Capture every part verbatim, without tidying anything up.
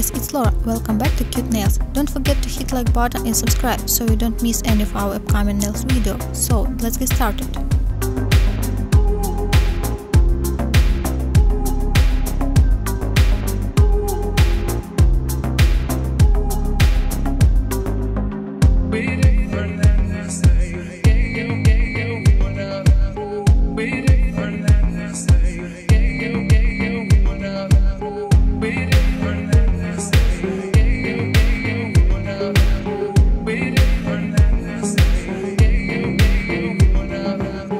guys, it's Laura, welcome back to Cute Nails. Don't forget to hit like button and subscribe so you don't miss any of our upcoming nails video. So let's get started. Thank you.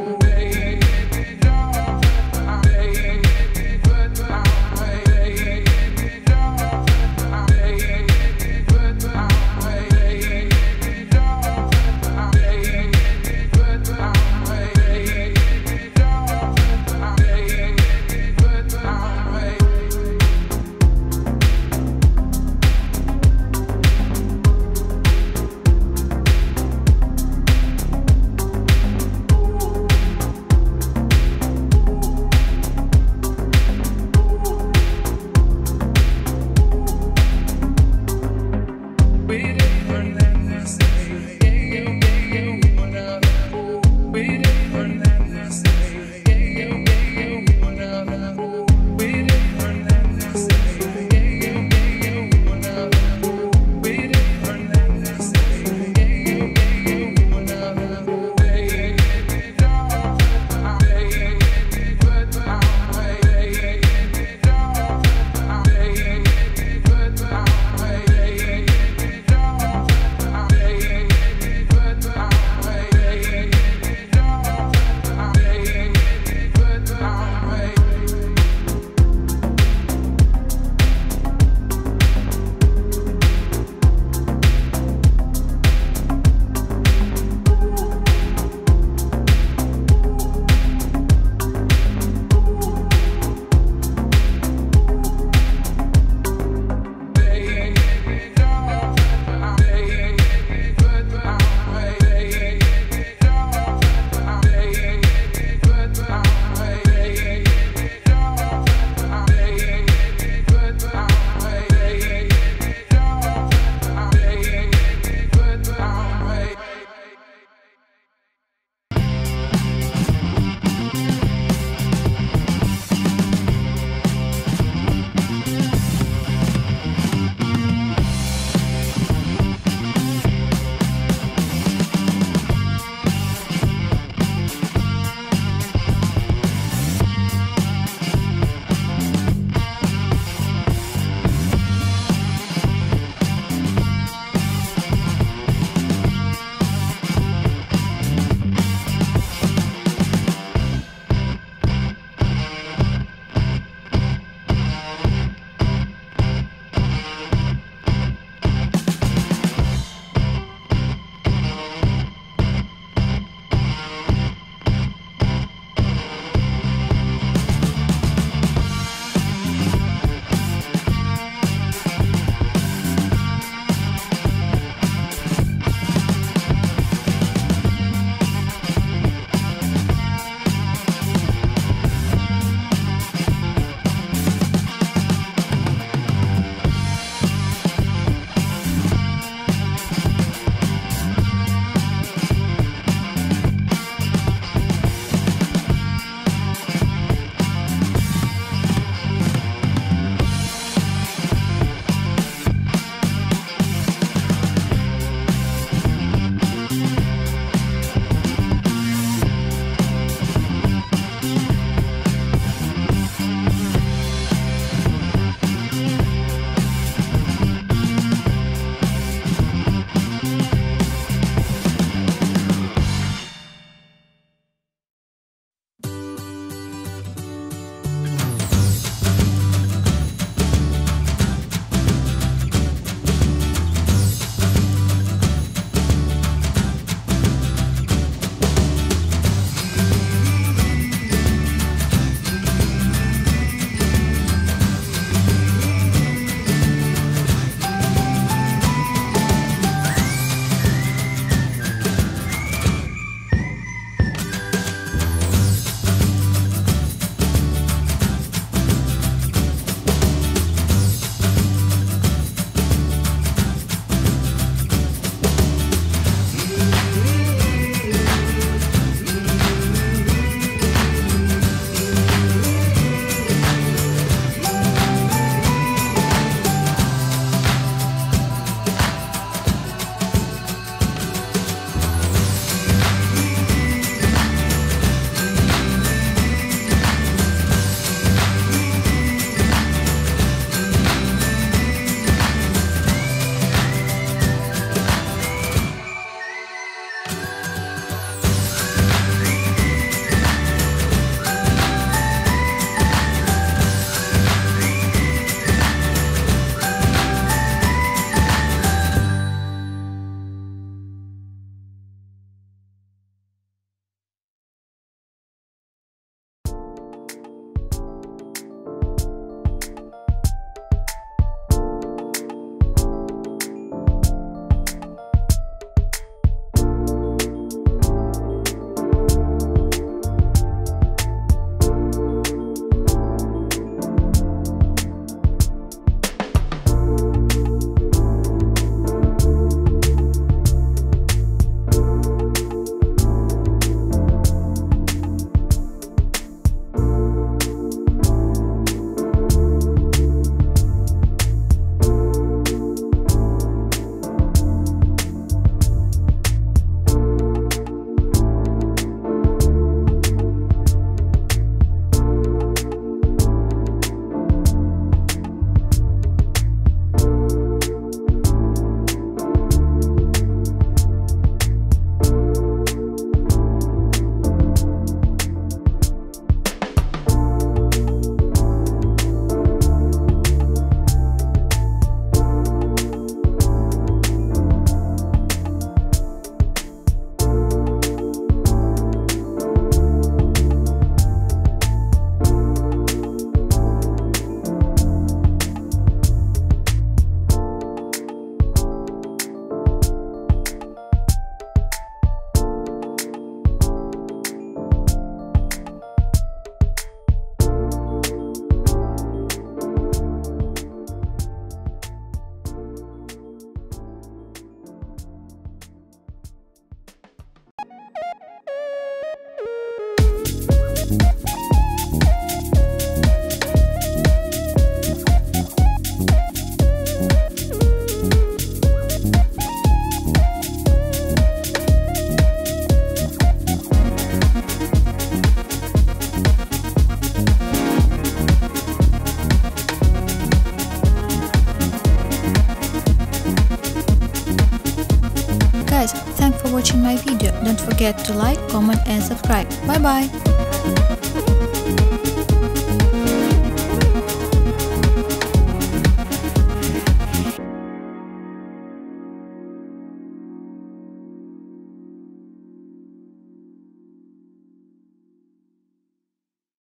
for watching my video. Don't forget to like, comment and subscribe. Bye bye!